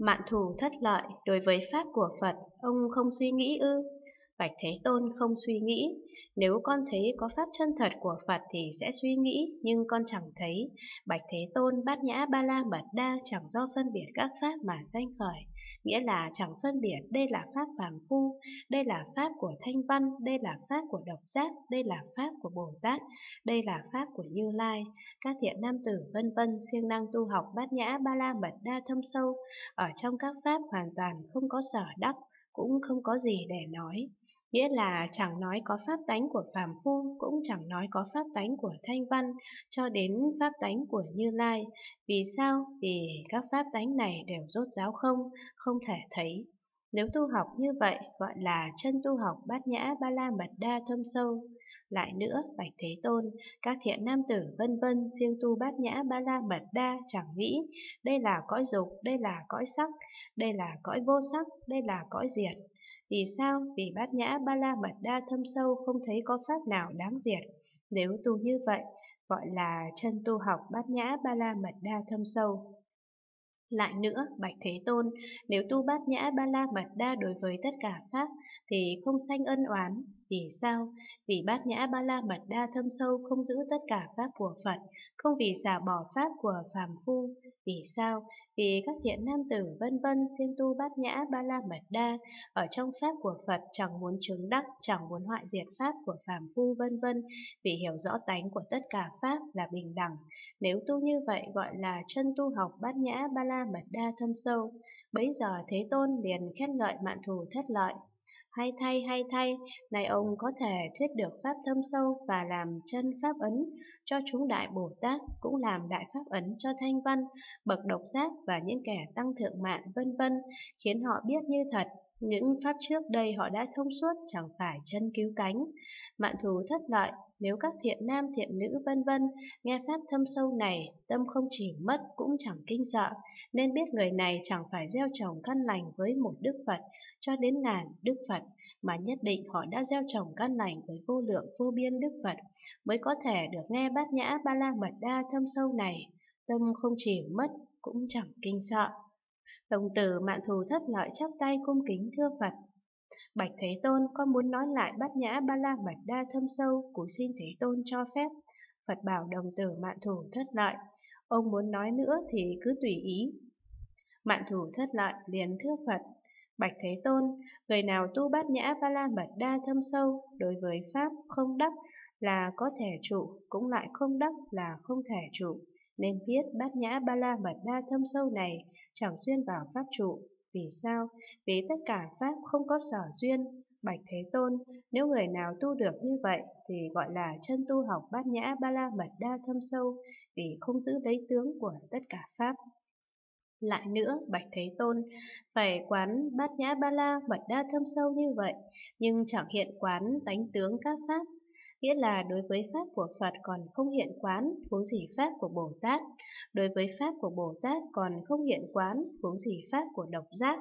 Mạn thù thất lợi, đối với Pháp của Phật, ông không suy nghĩ ư? Bạch Thế Tôn không suy nghĩ. Nếu con thấy có Pháp chân thật của Phật thì sẽ suy nghĩ, nhưng con chẳng thấy. Bạch Thế Tôn, Bát Nhã Ba La Mật Đa chẳng do phân biệt các Pháp mà sanh khởi. Nghĩa là chẳng phân biệt đây là Pháp phàm phu, đây là Pháp của Thanh Văn, đây là Pháp của Độc Giác, đây là Pháp của Bồ Tát, đây là Pháp của Như Lai. Các thiện nam tử vân vân siêng năng tu học Bát Nhã Ba La Mật Đa thâm sâu, ở trong các Pháp hoàn toàn không có sở đắc, cũng không có gì để nói. Nghĩa là chẳng nói có pháp tánh của phàm phu, cũng chẳng nói có pháp tánh của Thanh Văn, cho đến pháp tánh của Như Lai. Vì sao? Vì các pháp tánh này đều rốt ráo không, không thể thấy. Nếu tu học như vậy, gọi là chân tu học Bát Nhã Ba La Mật Đa thâm sâu. Lại nữa, Bạch Thế Tôn, các thiện nam tử vân vân siêng tu Bát Nhã Ba La Mật Đa chẳng nghĩ, đây là cõi dục, đây là cõi sắc, đây là cõi vô sắc, đây là cõi diệt. Vì sao? Vì Bát Nhã Ba La Mật Đa thâm sâu không thấy có pháp nào đáng diệt. Nếu tu như vậy, gọi là chân tu học Bát Nhã Ba La Mật Đa thâm sâu. Lại nữa, Bạch Thế Tôn, nếu tu Bát Nhã Ba La Mật Đa đối với tất cả Pháp thì không sanh ân oán. Vì sao? Vì Bát Nhã Ba La Mật Đa thâm sâu không giữ tất cả Pháp của Phật, không vì xả bỏ Pháp của phàm phu. Vì sao? Vì các thiện nam tử vân vân siêng tu Bát Nhã Ba La Mật Đa, ở trong Pháp của Phật chẳng muốn chứng đắc, chẳng muốn hoại diệt Pháp của phàm phu vân vân, vì hiểu rõ tánh của tất cả Pháp là bình đẳng. Nếu tu như vậy, gọi là chân tu học Bát Nhã Ba La Mật Đa thâm sâu. Bấy giờ Thế Tôn liền khen ngợi Mạn Thù Thất Lợi. Hay thay, này ông có thể thuyết được Pháp thâm sâu và làm chân Pháp ấn cho chúng Đại Bồ Tát, cũng làm Đại Pháp ấn cho Thanh Văn, bậc Độc Giác và những kẻ tăng thượng mạng vân vân, khiến họ biết như thật những Pháp trước đây họ đã thông suốt chẳng phải chân cứu cánh. Mạn thù thất lợi, nếu các thiện nam thiện nữ vân vân nghe Pháp thâm sâu này, tâm không chỉ mất cũng chẳng kinh sợ, nên biết người này chẳng phải gieo trồng căn lành với một Đức Phật cho đến ngàn Đức Phật, mà nhất định họ đã gieo trồng căn lành với vô lượng vô biên Đức Phật, mới có thể được nghe Bát Nhã Ba La Mật Đa thâm sâu này, tâm không chỉ mất cũng chẳng kinh sợ. Đồng tử Mạn Thù Thất Lợi chắp tay cung kính thưa Phật. Bạch Thế Tôn, con muốn nói lại Bát Nhã Ba La Mật Đa thâm sâu, cúi xin Thế Tôn cho phép. Phật bảo đồng tử Mạn Thù Thất Lợi, ông muốn nói nữa thì cứ tùy ý. Mạn Thù Thất Lợi liền thưa Phật. Bạch Thế Tôn, người nào tu Bát Nhã Ba La Mật Đa thâm sâu, đối với Pháp không đắc là có thể trụ, cũng lại không đắc là không thể trụ, nên biết Bát Nhã Ba La Mật Đa thâm sâu này chẳng duyên vào Pháp trụ. Vì sao? Vì tất cả Pháp không có sở duyên. Bạch Thế Tôn, nếu người nào tu được như vậy thì gọi là chân tu học Bát Nhã Ba La Mật Đa thâm sâu, vì không giữ lấy tướng của tất cả Pháp. Lại nữa, Bạch Thế Tôn, phải quán Bát Nhã Ba La Mật Đa thâm sâu như vậy, nhưng chẳng hiện quán tánh tướng các Pháp. Nghĩa là đối với Pháp của Phật còn không hiện quán, huống gì Pháp của Bồ Tát. Đối với Pháp của Bồ Tát còn không hiện quán, huống gì Pháp của Độc Giác.